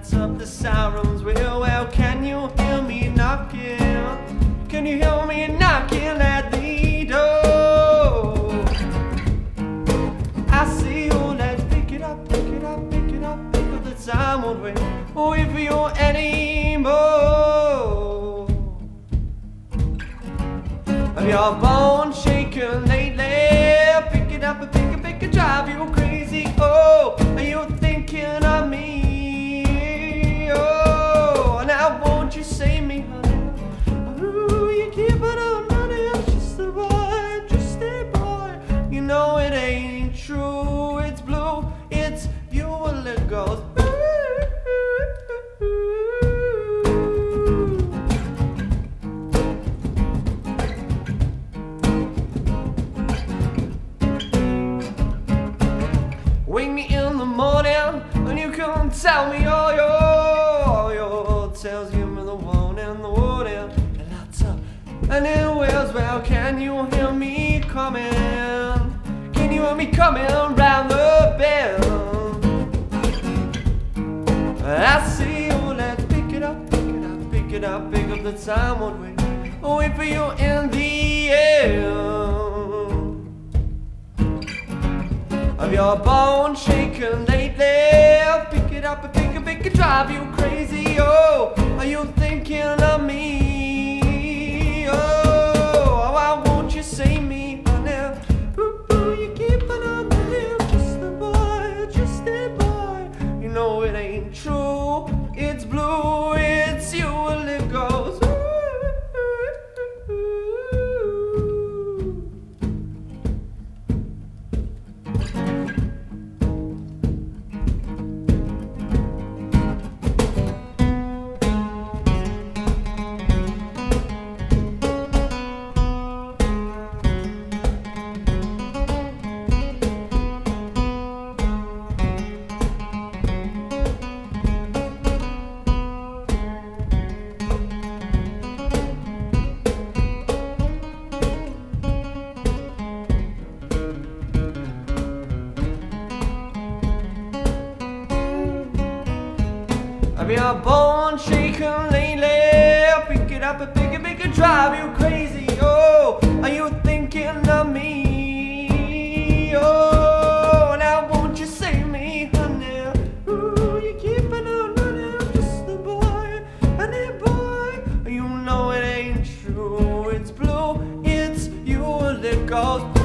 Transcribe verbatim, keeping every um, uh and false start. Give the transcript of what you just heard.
lights up the sirens. Well, well, can you hear me knocking? Can you hear me knocking at the door? I see you, let's pick it up, pick it up, pick it up, because the time won't wait, wait for you anymore. Have your bone shaking lately? Pick it up and pick it, pick it, drive you crazy. Oh, are you thinking of me? You say me, honey, ooh, you keep it up, honey, I'm just a boy, just a boy. You know it ain't true, it's blue, it's you and it goes. Ooh. Wake me in the morning, and you can tell me all your, all your tales. And it was, well, can you hear me coming? Can you hear me coming round the bend? I see you, let's pick it up, pick it up, pick it up, pick up the time, won't wait, wait for you in the end. Have your bone shaking lately? Pick it up, pick it, pick it, drive you crazy, oh. Are you thinking of me? True, it's blue, it's you, and it goes. Ooh, ooh, ooh. Have your bone shaking lately? Pick it up and pick it, pick it, drive you crazy. Oh, are you thinking of me? Oh, now won't you save me, honey? Ooh, you keep it on running, I'm just a boy, honey boy. You know it ain't true, it's blue, it's you, and it goes.